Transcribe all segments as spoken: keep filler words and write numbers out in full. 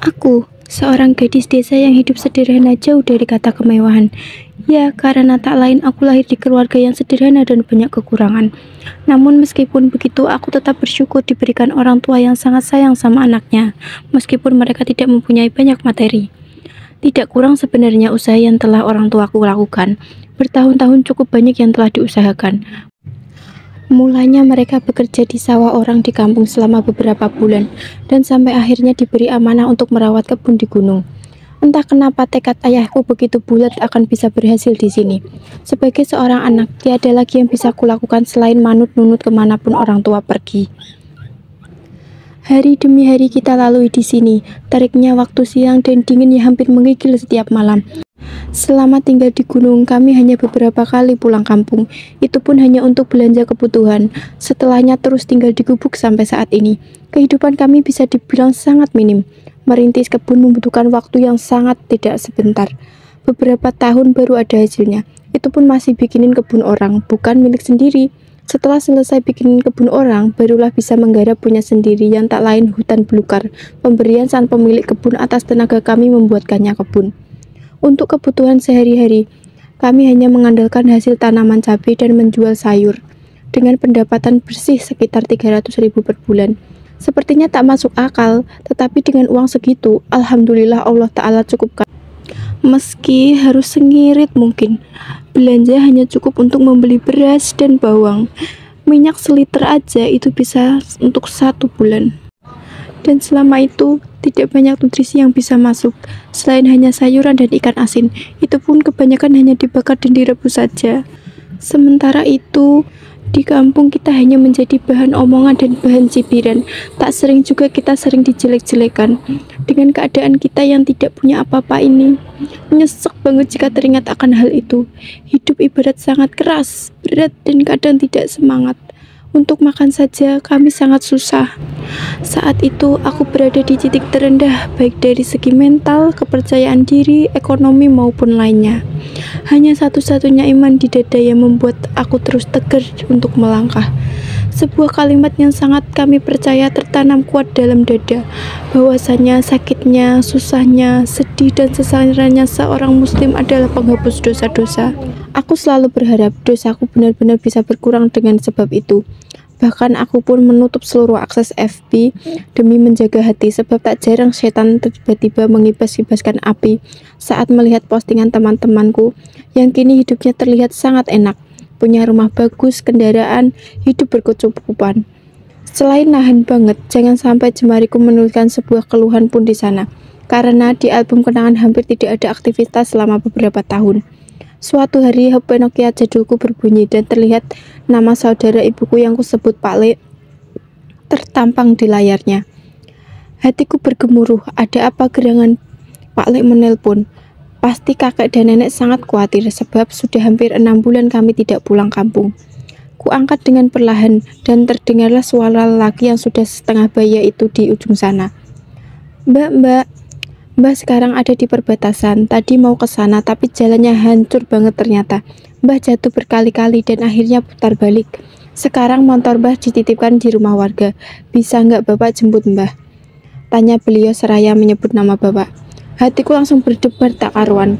Aku, seorang gadis desa yang hidup sederhana jauh dari kata kemewahan. Ya, karena tak lain aku lahir di keluarga yang sederhana dan banyak kekurangan. Namun meskipun begitu, aku tetap bersyukur diberikan orang tua yang sangat sayang sama anaknya, meskipun mereka tidak mempunyai banyak materi. Tidak kurang sebenarnya usaha yang telah orang tuaku lakukan. Bertahun-tahun cukup banyak yang telah diusahakan. Mulanya mereka bekerja di sawah orang di kampung selama beberapa bulan, dan sampai akhirnya diberi amanah untuk merawat kebun di gunung. Entah kenapa tekad ayahku begitu bulat akan bisa berhasil di sini. Sebagai seorang anak, tiada lagi yang bisa kulakukan selain manut-nunut kemanapun orang tua pergi. Hari demi hari kita lalui di sini, tariknya waktu siang dan dingin yang hampir menggigil setiap malam. Selama tinggal di gunung, kami hanya beberapa kali pulang kampung. Itu pun hanya untuk belanja kebutuhan. Setelahnya terus tinggal di Gubuk sampai saat ini. Kehidupan kami bisa dibilang sangat minim. Merintis kebun membutuhkan waktu yang sangat tidak sebentar. Beberapa tahun baru ada hasilnya. Itu pun masih bikinin kebun orang, bukan milik sendiri. Setelah selesai bikinin kebun orang, barulah bisa menggarap punya sendiri yang tak lain hutan belukar. Pemberian sang pemilik kebun atas tenaga kami membuatkannya kebun. Untuk kebutuhan sehari-hari, kami hanya mengandalkan hasil tanaman cabai dan menjual sayur, dengan pendapatan bersih sekitar tiga ratus ribu per bulan. Sepertinya tak masuk akal, tetapi dengan uang segitu, alhamdulillah Allah Ta'ala cukupkan. Meski harus sengirit mungkin, belanja hanya cukup untuk membeli beras dan bawang. Minyak seliter aja itu bisa untuk satu bulan. Dan selama itu, tidak banyak nutrisi yang bisa masuk, selain hanya sayuran dan ikan asin. Itu pun kebanyakan hanya dibakar dan direbus saja. Sementara itu, di kampung kita hanya menjadi bahan omongan dan bahan cibiran. Tak sering juga kita sering dijelek-jelekan. Dengan keadaan kita yang tidak punya apa-apa ini, nyesek banget jika teringat akan hal itu. Hidup ibarat sangat keras, berat, dan kadang tidak semangat. Untuk makan saja kami sangat susah. Saat itu aku berada di titik terendah, baik dari segi mental, kepercayaan diri, ekonomi maupun lainnya. Hanya satu-satunya iman di dada yang membuat aku terus tegar untuk melangkah. Sebuah kalimat yang sangat kami percaya tertanam kuat dalam dada, bahwasanya sakitnya, susahnya, sedih dan sesarannya seorang muslim adalah penghapus dosa-dosa. Aku selalu berharap dosaku benar-benar bisa berkurang dengan sebab itu. Bahkan aku pun menutup seluruh akses F B demi menjaga hati, sebab tak jarang setan tiba-tiba mengibas-ibaskan api saat melihat postingan teman-temanku yang kini hidupnya terlihat sangat enak. Punya rumah bagus, kendaraan, hidup berkecukupan. Selain nahan banget, jangan sampai jemariku menuliskan sebuah keluhan pun di sana, karena di album kenangan hampir tidak ada aktivitas selama beberapa tahun. Suatu hari H P Nokia jadulku berbunyi dan terlihat nama saudara ibuku yang kusebut Pak Le tertampang di layarnya. Hatiku bergemuruh, ada apa gerangan Pak Le menelpon? Pasti kakek dan nenek sangat khawatir sebab sudah hampir enam bulan kami tidak pulang kampung. Kuangkat dengan perlahan dan terdengarlah suara lelaki yang sudah setengah baya itu di ujung sana. Mbak, mbak, mbak sekarang ada di perbatasan, tadi mau ke sana tapi jalannya hancur banget ternyata. Mbah jatuh berkali-kali dan akhirnya putar balik. Sekarang motor mbah dititipkan di rumah warga, bisa nggak bapak jemput mbah? Tanya beliau seraya menyebut nama bapak. Hatiku langsung berdebar tak karuan.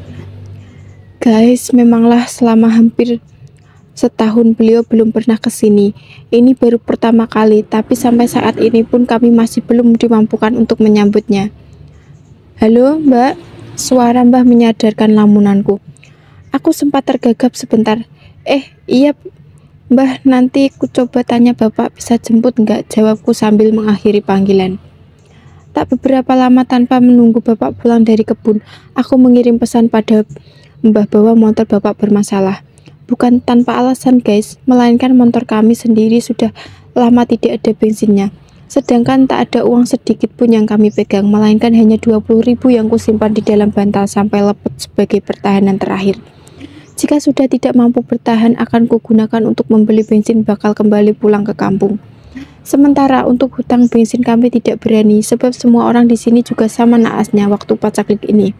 Guys, memanglah selama hampir setahun beliau belum pernah ke sini. Ini baru pertama kali, tapi sampai saat ini pun kami masih belum dimampukan untuk menyambutnya. Halo, mbak. Suara mbah menyadarkan lamunanku. Aku sempat tergagap sebentar. Eh, iya, mbah, nanti ku coba tanya bapak bisa jemput nggak? Jawabku sambil mengakhiri panggilan. Tak beberapa lama tanpa menunggu bapak pulang dari kebun, aku mengirim pesan pada mbah bahwa motor bapak bermasalah. Bukan tanpa alasan guys, melainkan motor kami sendiri sudah lama tidak ada bensinnya. Sedangkan tak ada uang sedikit pun yang kami pegang, melainkan hanya dua puluh ribu yang kusimpan di dalam bantal sampai lepet sebagai pertahanan terakhir. Jika sudah tidak mampu bertahan, akan kugunakan untuk membeli bensin bakal kembali pulang ke kampung. Sementara untuk hutang bensin kami tidak berani, sebab semua orang di sini juga sama naasnya waktu pacaklik ini.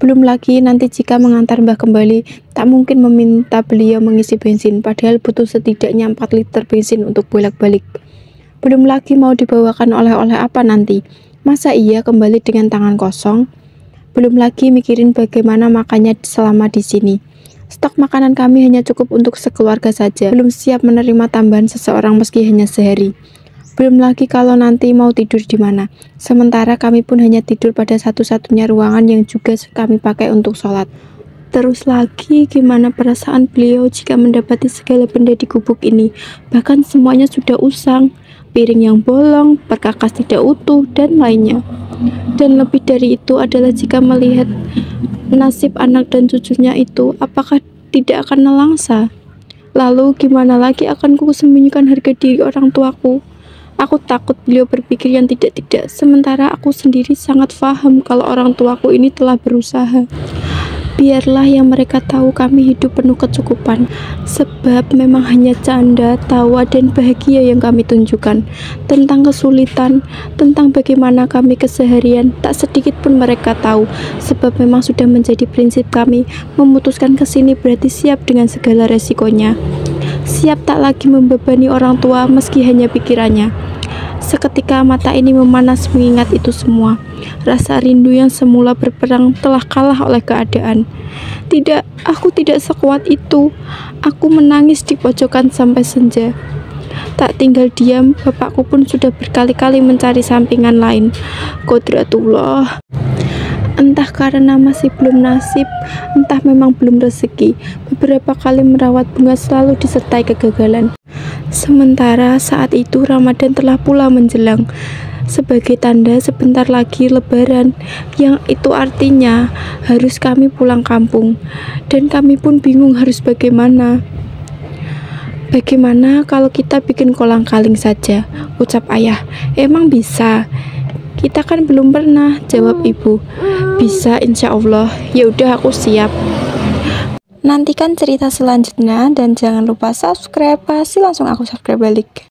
Belum lagi nanti jika mengantar mbah kembali, tak mungkin meminta beliau mengisi bensin, padahal butuh setidaknya empat liter bensin untuk bolak-balik. Belum lagi mau dibawakan oleh-oleh apa nanti, Masa ia kembali dengan tangan kosong? Belum lagi mikirin bagaimana makannya selama di sini. Stok makanan kami hanya cukup untuk sekeluarga saja. Belum siap menerima tambahan seseorang meski hanya sehari. Belum lagi kalau nanti mau tidur di mana. Sementara kami pun hanya tidur pada satu-satunya ruangan yang juga kami pakai untuk sholat. Terus lagi, gimana perasaan beliau jika mendapati segala benda di gubuk ini? Bahkan semuanya sudah usang, piring yang bolong, perkakas tidak utuh, dan lainnya. Dan lebih dari itu adalah jika melihat nasib anak dan cucunya itu, apakah tidak akan nelangsa? Lalu gimana lagi akan kusembunyikan harga diri orang tuaku? Aku takut beliau berpikir yang tidak-tidak, sementara aku sendiri sangat paham kalau orang tuaku ini telah berusaha. Biarlah yang mereka tahu kami hidup penuh kecukupan, sebab memang hanya canda, tawa, dan bahagia yang kami tunjukkan. Tentang kesulitan, tentang bagaimana kami keseharian, tak sedikit pun mereka tahu, sebab memang sudah menjadi prinsip kami. Memutuskan kesini berarti siap dengan segala resikonya. Siap tak lagi membebani orang tua meski hanya pikirannya. Seketika mata ini memanas mengingat itu semua. Rasa rindu yang semula berperang telah kalah oleh keadaan. Tidak, aku tidak sekuat itu. Aku menangis di pojokan sampai senja. Tak tinggal diam, bapakku pun sudah berkali-kali mencari sampingan lain. Qodratullah. Entah karena masih belum nasib, entah memang belum rezeki. Beberapa kali merawat bunga selalu disertai kegagalan. Sementara saat itu Ramadan telah pula menjelang. Sebagai tanda sebentar lagi lebaran, yang itu artinya harus kami pulang kampung. Dan kami pun bingung harus bagaimana. Bagaimana kalau kita bikin kolang-kaling saja, ucap ayah. Emang bisa? Kita kan belum pernah, jawab ibu. Bisa, insya Allah. Ya udah, aku siap. Nantikan cerita selanjutnya dan jangan lupa subscribe, pasti langsung aku subscribe balik.